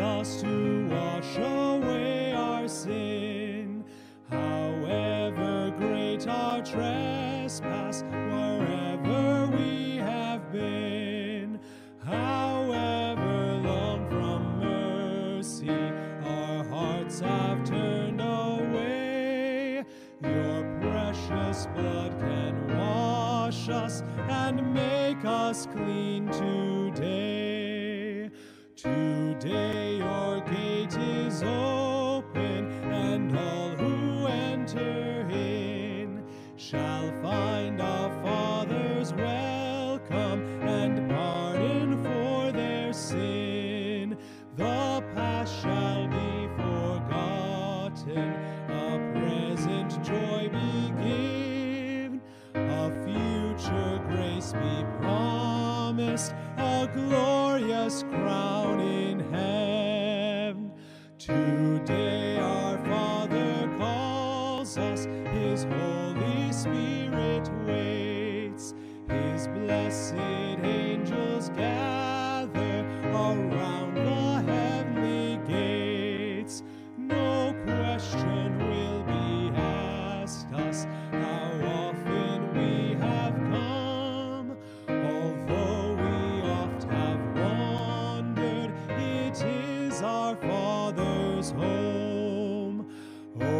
us to wash away our sin. However great our trespass, wherever we have been, however long from mercy our hearts have turned away, your precious blood can wash us and make us clean today. Today your gate is open, and all who enter in shall find a Father's welcome and pardon for their sin. The past shall be forgotten, a present joy be given, a future grace be promised, a glorious crown in heaven. Today our Father calls us, His Holy Spirit waits, His blessed angels gather around the heavenly gates. No question will be asked us how often we have come, although we oft have wandered, it is our Father's home. Oh,